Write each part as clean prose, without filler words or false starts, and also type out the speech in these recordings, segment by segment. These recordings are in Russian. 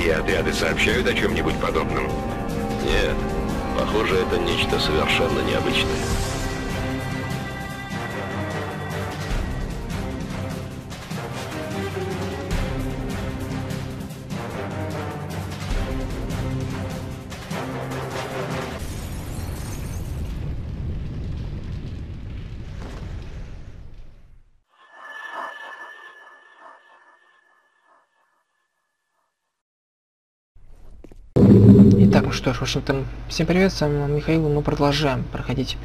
другие отряды сообщают о чем-нибудь подобном? Нет. Похоже, это нечто совершенно необычное. Ну что ж, в общем-то, всем привет, с вами Михаил, мы продолжаем проходить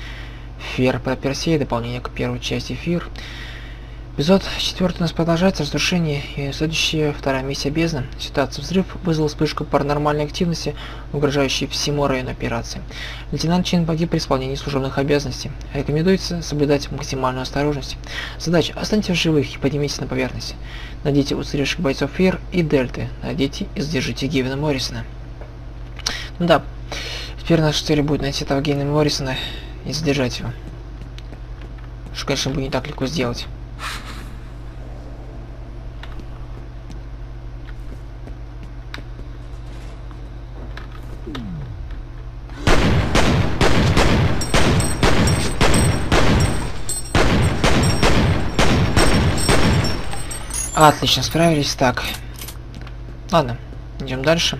Fear по Персей, дополнение к первой части Fear. Эпизод 4 у нас продолжается, разрушение, и следующая, вторая миссия бездна. Ситуация: взрыв вызвал вспышку паранормальной активности, угрожающей всему району операции. Лейтенант Чин погиб при исполнении служебных обязанностей. Рекомендуется соблюдать максимальную осторожность. Задача: останьтесь в живых и поднимитесь на поверхность. Найдите уцелевших бойцов Fear и Дельты. Найдите и задержите Гэвина Моррисона. Да, теперь наша цель будет найти этого Гэвина Моррисона и задержать его. Что, конечно, будет не так легко сделать. Отлично, справились. Так. Ладно, идем дальше.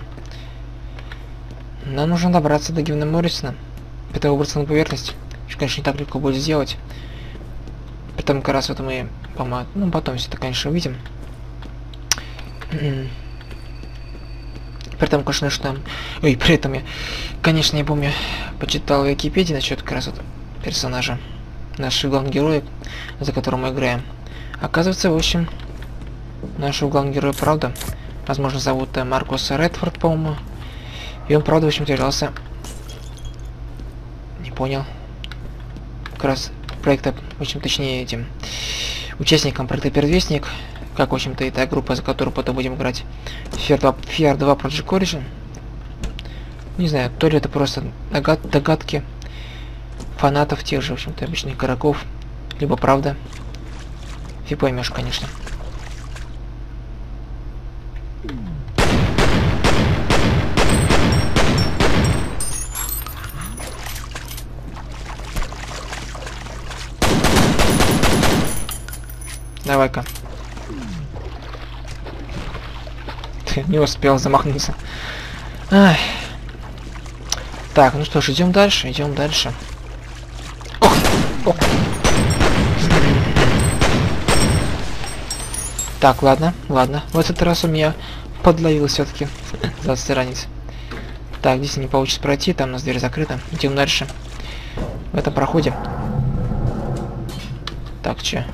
Нам нужно добраться до Гэвина Моррисона, потом выбраться на поверхность, что, конечно, не так легко будет сделать. Потом как раз вот мы, по-моему, ну, потом все это, конечно, увидим. При этом, конечно, что нам... Ой, при этом я, конечно, я помню, почитал в Википедии насчет как раз вот персонажа, нашего главного героя, за которого мы играем. Оказывается, в общем, нашего главного героя, правда, возможно, зовут Маркоса Редфорд, по-моему. И он, правда, в общем-то, являлся... Не понял. Как раз проекта, в общем, точнее, этим... Участником проекта Передвестник. Как, в общем-то, и та группа, за которую потом будем играть. Fear 2 Project Origin. Не знаю, то ли это просто догадки фанатов тех же, в общем-то, обычных игроков. Либо правда. Фиг поймешь, конечно. Давай-ка. Ты не успел замахнуться. Ай. Так, ну что ж, идем дальше, идем дальше. Ох, ох. Так, ладно, ладно. В этот раз у меня подловил все-таки. 20 страниц. Так, здесь не получится пройти, там у нас дверь закрыта. Идем дальше. В этом проходе. Так, че?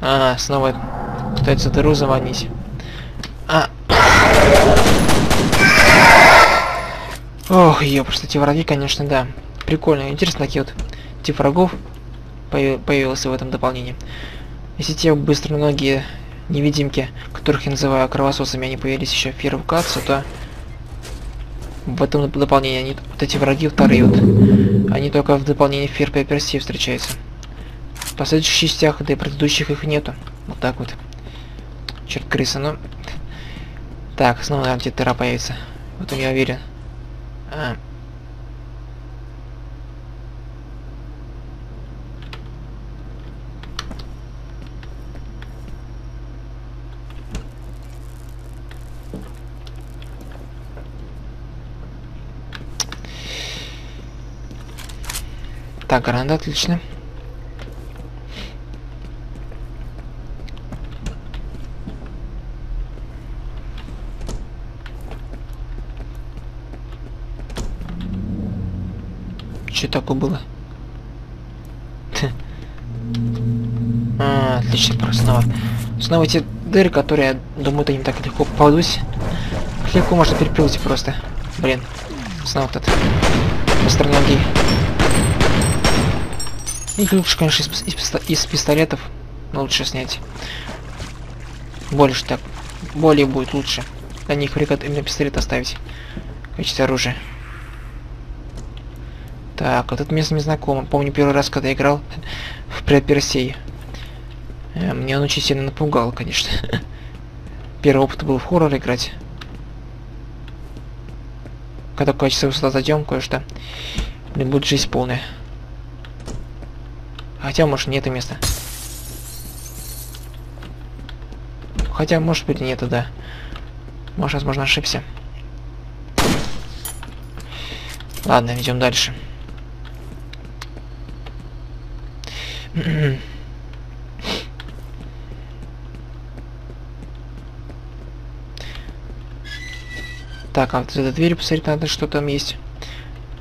А, снова пытается дыру завалить. А. Ох, ё, просто эти враги, конечно, да. Прикольно, интересно, такие вот тип врагов появился в этом дополнении. Если те быстроногие невидимки, которых я называю кровососами, они появились еще в первом кадце, то в этом дополнении они, вот эти враги вторые вот, они только в дополнении Fear по Персей встречаются. В последующих частях, да и предыдущих, их нету. Вот так вот. Черт, крыса, ну. Так, снова, наверное, где-то дыра появится. Вот я уверен. А. Так, гранат, отлично. Что такое было? А, отлично, просто снова эти дыры, которые, я думаю, то не так легко попадусь. Легко можно перепрыгнуть просто. Блин, снова вот этот быстроногий. И лучше, конечно, из пистолетов, но лучше снять. Больше так, более будет лучше. На них прикат именно пистолет оставить в качестве оружия. Так, вот это место мне знакомо. Помню первый раз, когда я играл в Персей. Мне он очень сильно напугал, конечно. Первый опыт был в хоррор играть. когда качество часа зайдем кое-что. Блин, будет жизнь полная. Хотя, может, не это место. Хотя, может быть, не это, да. Может, возможно, ошибся. Ладно, идем дальше. Так, а вот за дверью посмотреть надо, что там есть.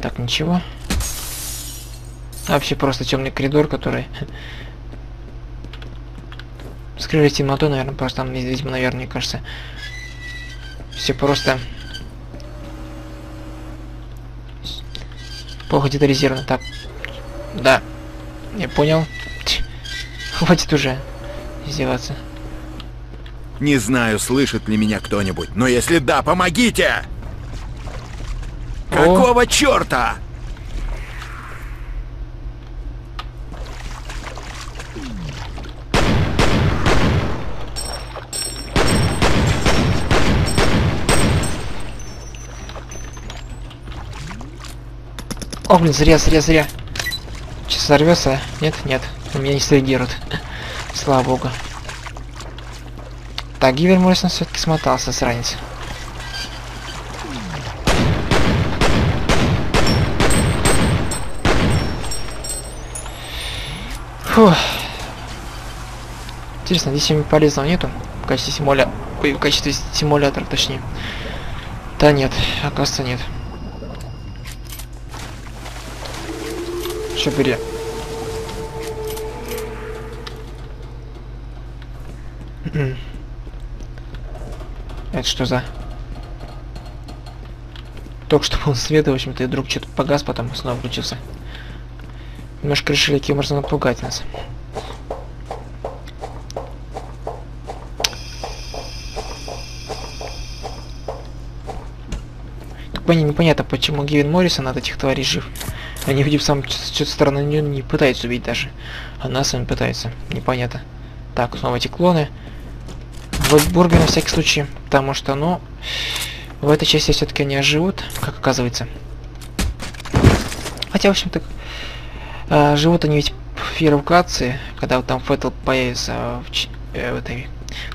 Так, ничего. А вообще просто темный коридор, который... Скрылись темноту, наверное, просто там есть, видимо, наверное, мне кажется. Все просто... Плохо детализировано, так. Да. Я понял. Хватит уже издеваться. Не знаю, слышит ли меня кто-нибудь, но если да, помогите! О. Какого черта? О, блин, зря. Сейчас сорвется. Нет. У меня не среагирует. Слава богу. Так, Гэвин Моррисон все-таки смотался с раницы. Фух. Интересно, здесь им полезного нету? В качестве симуля... Ой, в качестве симулятора, точнее. Да нет, оказывается нет. Что бери? Это что за... Только что был свет, в общем-то, и вдруг что-то погас, потом снова включился. Немножко решили, каким образом напугать нас. Только непонятно, почему Гэвин Моррисон от этих тварей жив. Они, видимо, сам что-то странно не пытаются убить даже. А нас он пытается. Непонятно. Так, снова эти клоны. Бургер на всякий случай, потому что, ну, в этой части все-таки они живут, как оказывается. Хотя, в общем-то, живут они ведь в фировкации, когда вот там Феттель появится в этой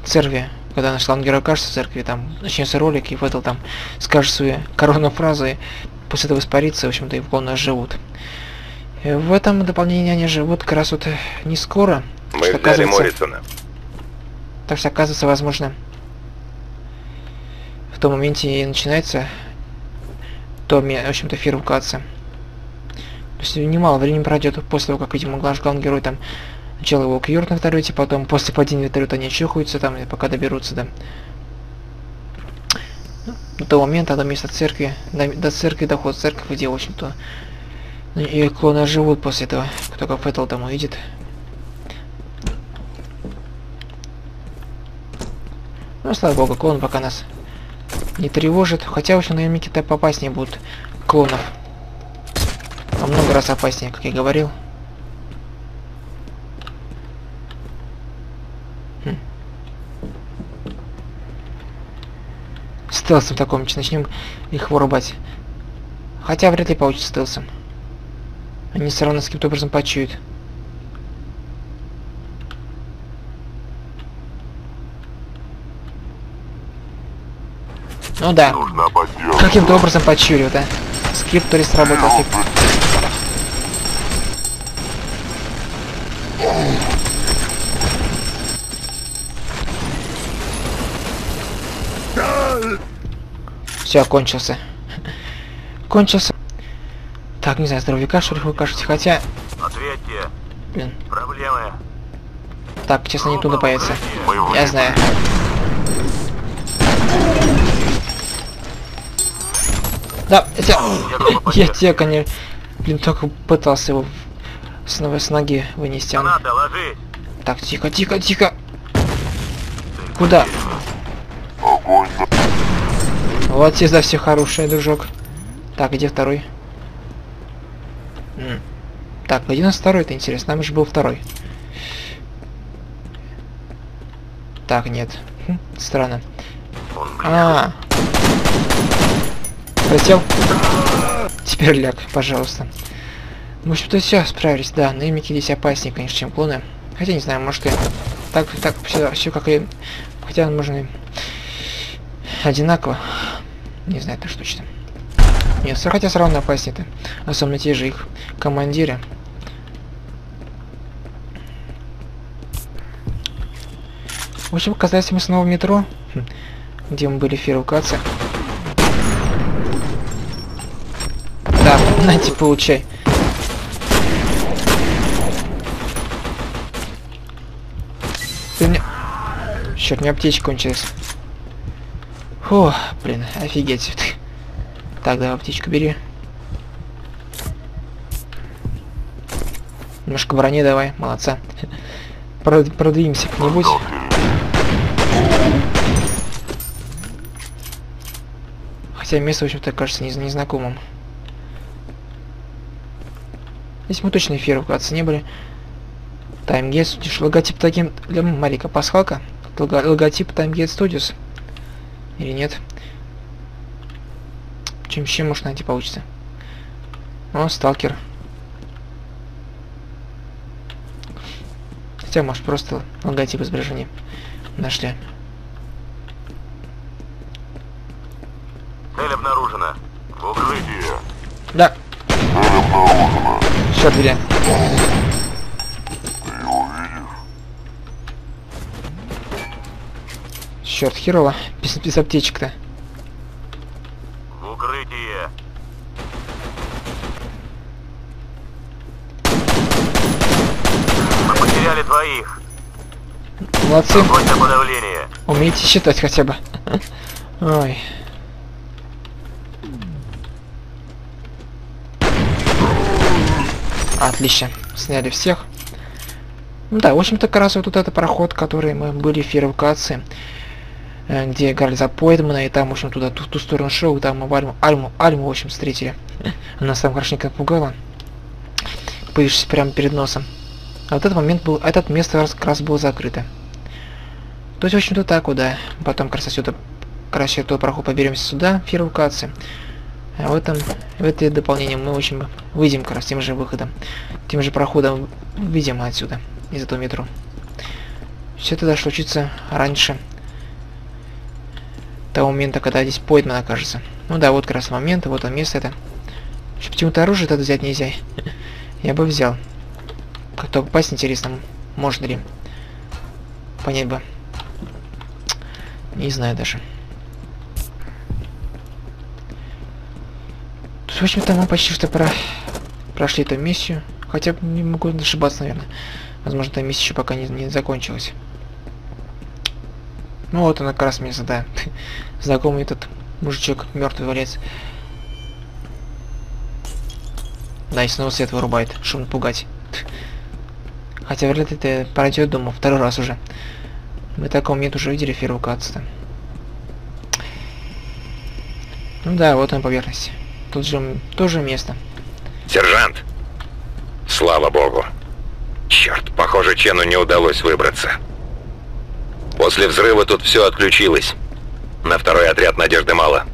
церкви, когда она шла героя кажется в церкви, там начнется ролик, и Феттель там скажет свои коронные фразы, после этого испарится, в общем-то, и в клонах живут. В этом дополнении они живут как раз вот не скоро, мы что оказывается... Так что, оказывается, возможно, в том моменте и начинается то, в общем-то, фировкация. То есть немало времени пройдет после того, как, видимо, главный герой там сначала его кьюрт на вертолете, потом после падения вертолета они чухаются там, и пока доберутся до... До того момента, до места церкви, до церкви, доход церкви, где, в общем-то, и клоны живут после этого, кто как Феттель там увидит. Ну, слава богу, клон пока нас не тревожит. Хотя, в общем, наемники-то попаснее будут клонов. Во много раз опаснее, как я говорил. Хм. Стелсом таком начнем их вырубать. Хотя, вряд ли получится стелсом. Они все равно с каким-то образом почуют. Ну да, каким-то образом подчурил, да? Скрипт то ли сработал. Все, кончился. Кончился. Так, не знаю, здоровяка, шуриху кажете, хотя... Ответьте. Блин. Проблемы. Так, честно, не туда появится. Я знаю. Да, я тебя, конечно, блин, только пытался его с ноги вынести. Так, тихо. Куда? Вот тебе за все хорошее, дружок. Так, где второй? Так, где у нас второй-то, интересно? Там же был второй. Так, нет. Странно. А. хотел. Теперь ляг, пожалуйста. В общем-то все, справились, да. Но имики здесь опаснее, конечно, чем клоны. Хотя не знаю, может и так все как и. Хотя можно одинаково. Не знаю, это точно. Нет, хотя все равно опаснее-то. Особенно те же их командиры. В общем, оказались мы снова в метро, где мы были в Fear Location. Да, на тебе получай. Ты мне... Черт, у меня аптечка кончилась. О, блин, офигеть. Так, давай аптечку бери. Немножко брони давай, молодца. Продвинемся как-нибудь. Хотя место, в общем-то, кажется незнакомым. Здесь мы точно эфир вкратце не были. TimeGate Studios. Логотип таким... Маленькая пасхалка. Логотип TimeGate Studios. Или нет? Чем еще может найти получится? О, сталкер. Хотя, может, просто логотип изображения. Нашли. Цель обнаружена. В укрытии. Да. Цель обнаружена. Что, двери? Ты его видишь? Черт, херово. Без аптечек-то. В укрытии. Мы потеряли двоих. Молодцы. Умеете считать хотя бы. Ой. Отлично. Сняли всех. Да, в общем-то, как раз вот тут это проход, который мы были в Фировкации, где играли за Пойдмана, и там, в общем, туда, в ту сторону шоу, там мы Альму, в общем, встретили. Она сам хорошенько пугала. Пышешься прямо перед носом. А вот этот момент был, этот место как раз было закрыто. То есть, в общем-то, так вот, да. Потом, как раз отсюда, короче, то проход поберемся сюда, в локации. А в это дополнение мы, в общем, выйдем, как раз, тем же выходом. Тем же проходом выйдем отсюда, из этого метро. Все это должно случиться раньше того момента, когда здесь Пойдман окажется. Ну да, вот как раз момент, вот он, место это. Почему-то оружие это взять нельзя. Я бы взял. Как-то попасть интересно, можно ли. Понять бы. Не знаю даже. В общем-то, мы почти что прошли эту миссию. Хотя не могу ошибаться, наверное. Возможно, эта миссия еще пока не закончилась. Ну вот она как раз мне задает. Знакомый этот мужичок, мертвый валец. Да, и снова свет вырубает, шум пугать. Хотя, вряд ли это пройдет, думаю, второй раз уже. Мы такого нет уже видели Fear Location. Ну да, вот он поверхность. Тут же тоже место. Сержант! Слава богу. Черт, похоже, Чену не удалось выбраться. После взрыва тут все отключилось. На второй отряд надежды мало.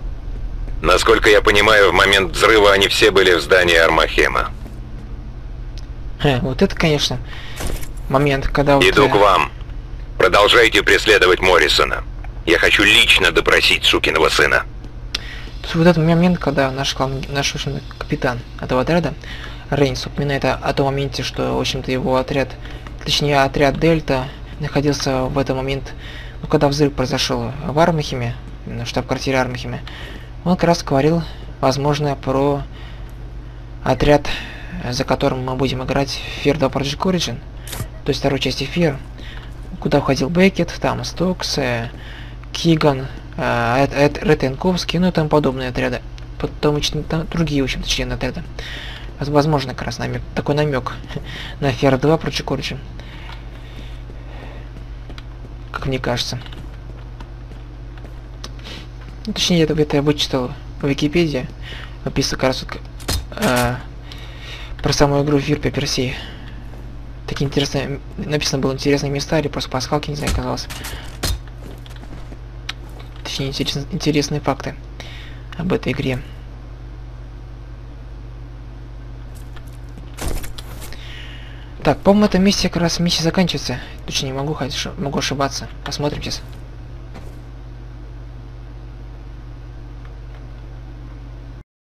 Насколько я понимаю, в момент взрыва они все были в здании Армахэма. Вот это, конечно, момент, когда... Вот иду к вам. Продолжайте преследовать Моррисона. Я хочу лично допросить сукиного сына. Вот этот момент, когда наш капитан этого отряда, Рейнс, упоминает о том моменте, что, в общем-то, его отряд, точнее, отряд Дельта, находился в этот момент, ну, когда взрыв произошел в Армахэме, в штаб-квартире Армахэма. Он как раз говорил, возможно, про отряд, за которым мы будем играть в Fear 2 Project Origin, то есть второй части Fear, куда входил Бекет, там Стокс, Киган, Ретенковский, ну и тому подобные отряды, потом другие, в общем-то, члены отряда. Возможно, как раз такой намек на Fear 2 Project Origin, как мне кажется. Ну, точнее, это я вычитал в Википедии, описывал как раз вот, про саму игру Fear по Персей. Такие интересные... Написано было интересные места, или просто пасхалки, не знаю, казалось. Точнее, интересные факты об этой игре. Так, по-моему, эта миссия как раз заканчивается. Точнее, не могу ошибаться. Посмотрим сейчас.